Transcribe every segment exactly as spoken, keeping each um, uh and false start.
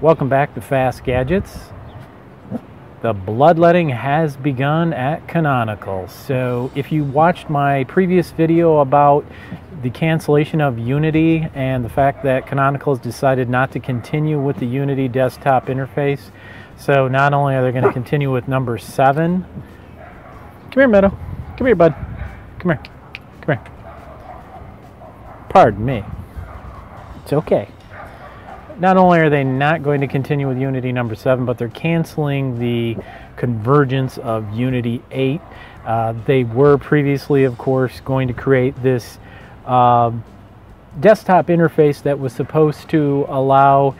Welcome back to FastGadgets. The bloodletting has begun at Canonical. So if you watched my previous video about the cancellation of Unity and the fact that Canonical has decided not to continue with the Unity desktop interface, so not only are they going to continue with number seven. Come here, Meadow. Come here, bud. Come here. Come here. Pardon me. It's okay. Not only are they not going to continue with Unity number seven, but they're canceling the convergence of Unity eight. Uh, they were previously, of course, going to create this uh, desktop interface that was supposed to allow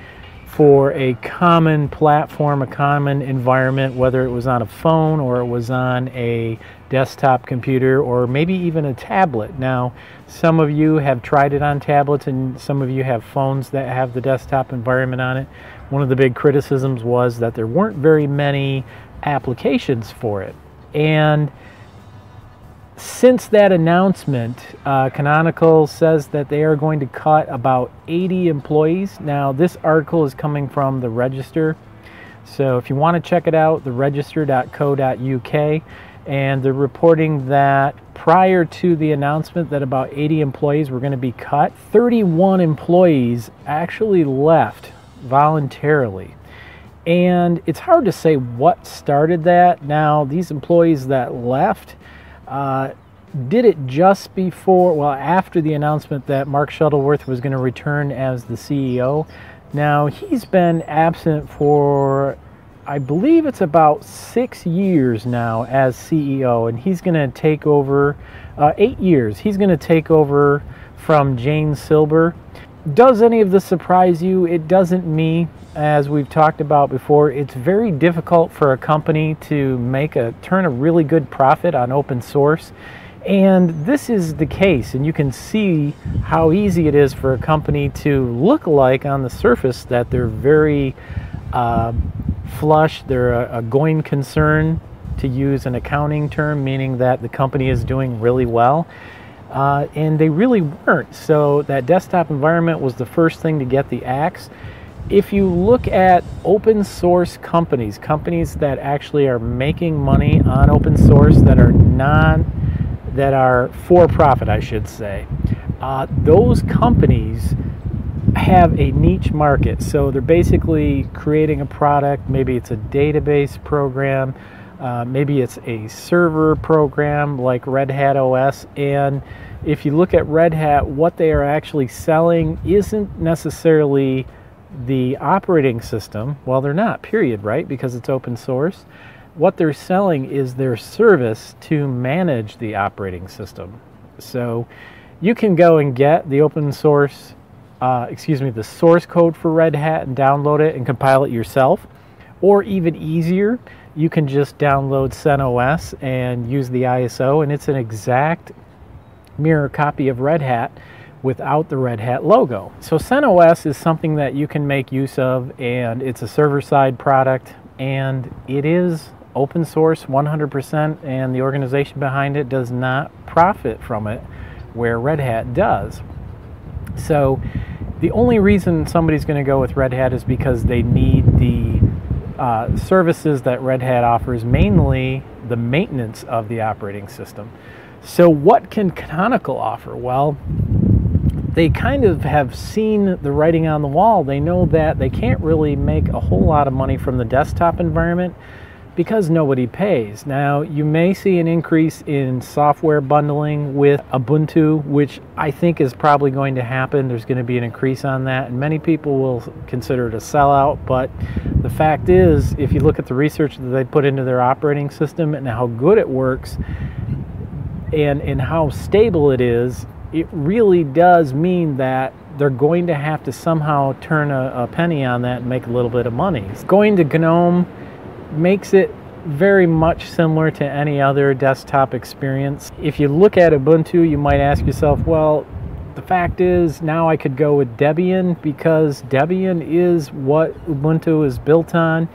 for a common platform, a common environment, whether it was on a phone or it was on a desktop computer or maybe even a tablet. Now, some of you have tried it on tablets and some of you have phones that have the desktop environment on it. One of the big criticisms was that there weren't very many applications for it. And since that announcement, uh, Canonical says that they are going to cut about eighty employees. Now, this article is coming from the Register. So if you want to check it out, the register dot co dot U K. And they're reporting that prior to the announcement that about eighty employees were going to be cut, thirty-one employees actually left voluntarily. And it's hard to say what started that. Now, these employees that left Uh, did it just before, well, after the announcement that Mark Shuttleworth was going to return as the C E O. Now, he's been absent for, I believe it's about six years now as C E O, and he's going to take over, uh, eight years, he's going to take over from Jane Silber. Does any of this surprise you? It doesn't me. As we've talked about before, it's very difficult for a company to make a turn a really good profit on open source. And this is the case, and you can see how easy it is for a company to look like on the surface that they're very uh, flush, they're a, a going concern, to use an accounting term, meaning that the company is doing really well. Uh, and they really weren't. So that desktop environment was the first thing to get the axe. If you look at open source companies, companies that actually are making money on open source, that are non, that are for profit, I should say, uh, those companies have a niche market. So they're basically creating a product. Maybe it's a database program. Uh, maybe it's a server program like Red Hat O S, and if you look at Red Hat, what they are actually selling isn't necessarily the operating system. Well, they're not, period, right? Because it's open source. What they're selling is their service to manage the operating system. So you can go and get the open source, uh, excuse me, the source code for Red Hat and download it and compile it yourself, or even easier, you can just download CentOS and use the I S O, and it's an exact mirror copy of Red Hat without the Red Hat logo. So CentOS is something that you can make use of, and it's a server-side product, and it is open source one hundred percent, and the organization behind it does not profit from it where Red Hat does. So the only reason somebody's going to go with Red Hat is because they need the Uh, services that Red Hat offers, mainly the maintenance of the operating system. So what can Canonical offer? Well, they kind of have seen the writing on the wall. They know that they can't really make a whole lot of money from the desktop environment because nobody pays. Now, you may see an increase in software bundling with Ubuntu, which I think is probably going to happen. There's going to be an increase on that, and many people will consider it a sellout, but the fact is, if you look at the research that they put into their operating system and how good it works and, and how stable it is, it really does mean that they're going to have to somehow turn a, a penny on that and make a little bit of money. Going to GNOME makes it very much similar to any other desktop experience. If you look at Ubuntu, you might ask yourself, well, the fact is now I could go with Debian because Debian is what Ubuntu is built on,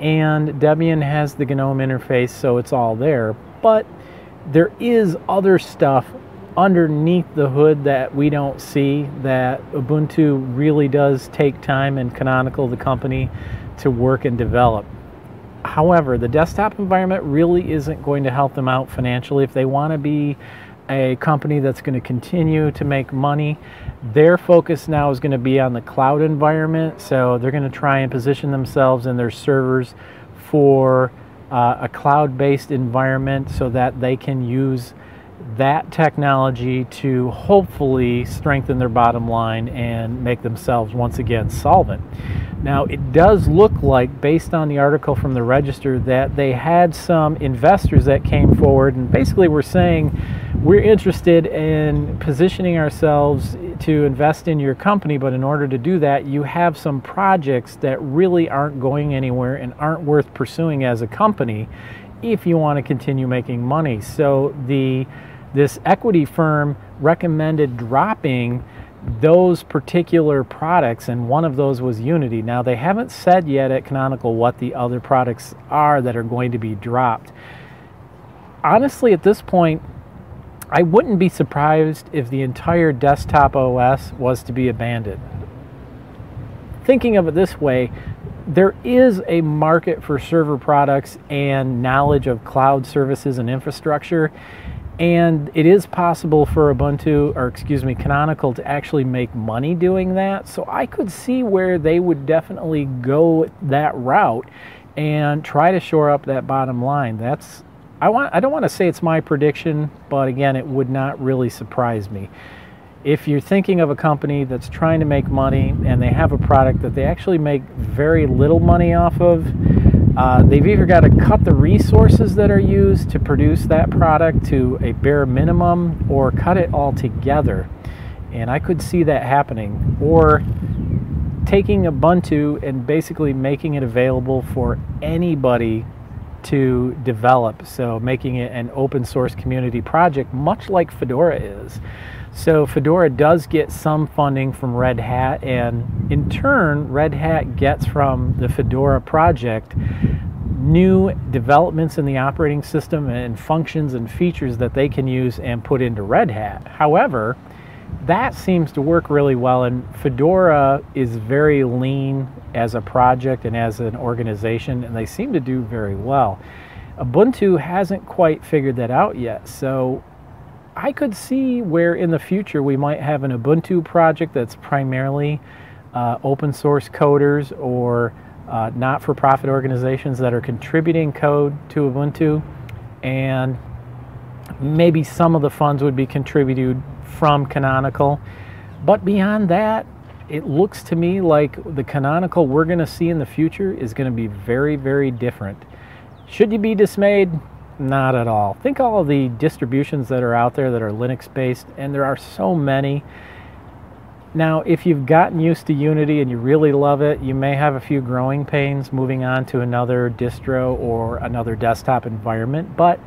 and Debian has the GNOME interface, so it's all there. But there is other stuff underneath the hood that we don't see, that Ubuntu really does take time and Canonical, the company, to work and develop. However, the desktop environment really isn't going to help them out financially. If they want to be a company that's going to continue to make money, their focus now is going to be on the cloud environment. So they're going to try and position themselves and their servers for uh, a cloud-based environment so that they can use that technology to hopefully strengthen their bottom line and make themselves once again solvent. Now, it does look like, based on the article from the Register, that they had some investors that came forward and basically were saying, we're interested in positioning ourselves to invest in your company, but in order to do that, you have some projects that really aren't going anywhere and aren't worth pursuing as a company if you want to continue making money. So the this equity firm recommended dropping those particular products, and one of those was Unity. Now, they haven't said yet at Canonical what the other products are that are going to be dropped. Honestly, at this point, I wouldn't be surprised if the entire desktop O S was to be abandoned. Thinking of it this way, there is a market for server products and knowledge of cloud services and infrastructure, and it is possible for Ubuntu, or excuse me, Canonical, to actually make money doing that. So I could see where they would definitely go that route and try to shore up that bottom line. That's I want I don't want to say it's my prediction, but again, it would not really surprise me. If you're thinking of a company that's trying to make money and they have a product that they actually make very little money off of, uh, they've either got to cut the resources that are used to produce that product to a bare minimum or cut it all together. And I could see that happening. Or taking Ubuntu and basically making it available for anybody to develop, so making it an open source community project, much like Fedora is. So Fedora does get some funding from Red Hat, and in turn Red Hat gets from the Fedora project new developments in the operating system and functions and features that they can use and put into Red Hat. However, that seems to work really well, and Fedora is very lean as a project and as an organization, and they seem to do very well. Ubuntu hasn't quite figured that out yet, so I could see where in the future we might have an Ubuntu project that's primarily uh, open source coders or uh, not-for-profit organizations that are contributing code to Ubuntu, and maybe some of the funds would be contributed from Canonical. But beyond that, it looks to me like the Canonical we're going to see in the future is going to be very, very different. Should you be dismayed? Not at all. Think all of the distributions that are out there that are Linux based, and there are so many. Now, if you've gotten used to Unity and you really love it, you may have a few growing pains moving on to another distro or another desktop environment, but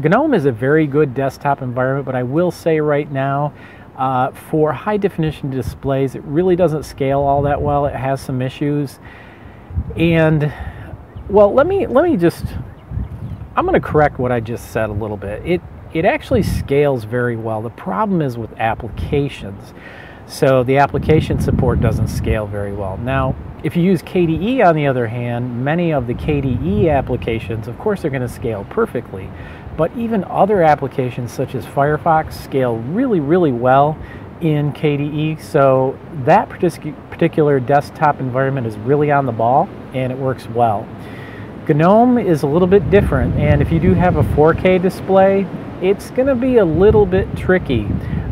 GNOME is a very good desktop environment. But I will say right now, uh, for high definition displays, it really doesn't scale all that well. It has some issues. And well, let me let me just I'm going to correct what I just said a little bit. It it actually scales very well. The problem is with applications. So the application support doesn't scale very well. Now, if you use K D E, on the other hand, many of the K D E applications, of course, are going to scale perfectly. But even other applications such as Firefox scale really, really well in K D E. So that particular desktop environment is really on the ball, and it works well. GNOME is a little bit different, and if you do have a four K display, it's going to be a little bit tricky.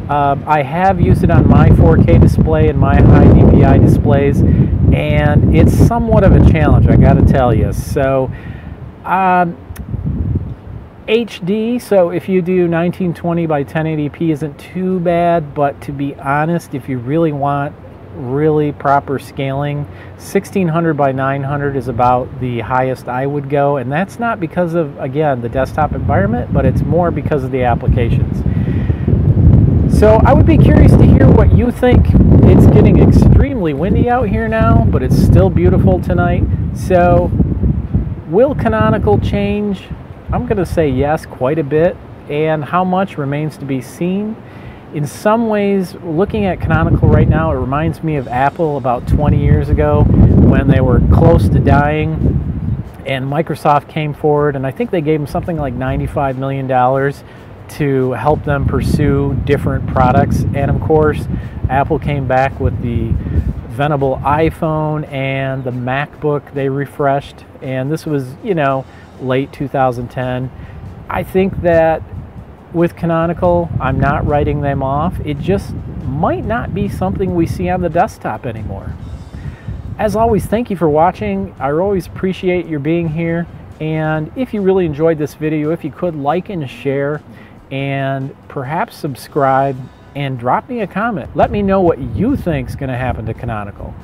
Uh, I have used it on my four K display and my high D P I displays, and it's somewhat of a challenge, I got to tell you. So, um, H D, so if you do nineteen twenty by ten eighty p, isn't too bad, but to be honest, if you really want really proper scaling, sixteen hundred by nine hundred is about the highest I would go, and that's not because of, again, the desktop environment, but it's more because of the applications. So I would be curious to hear what you think. It's getting extremely windy out here now, but it's still beautiful tonight. So will Canonical change? I'm going to say yes, quite a bit. and how much remains to be seen. In some ways, looking at Canonical right now, it reminds me of Apple about twenty years ago when they were close to dying and Microsoft came forward, and I think they gave them something like ninety-five million dollars to help them pursue different products. And of course, Apple came back with the venerable iPhone and the MacBook they refreshed, and this was, you know, late two thousand ten. I think that with Canonical, I'm not writing them off. It just might not be something we see on the desktop anymore. As always, thank you for watching. I always appreciate your being here, and if you really enjoyed this video, if you could like and share and perhaps subscribe and drop me a comment. Let me know what you think is going to happen to Canonical.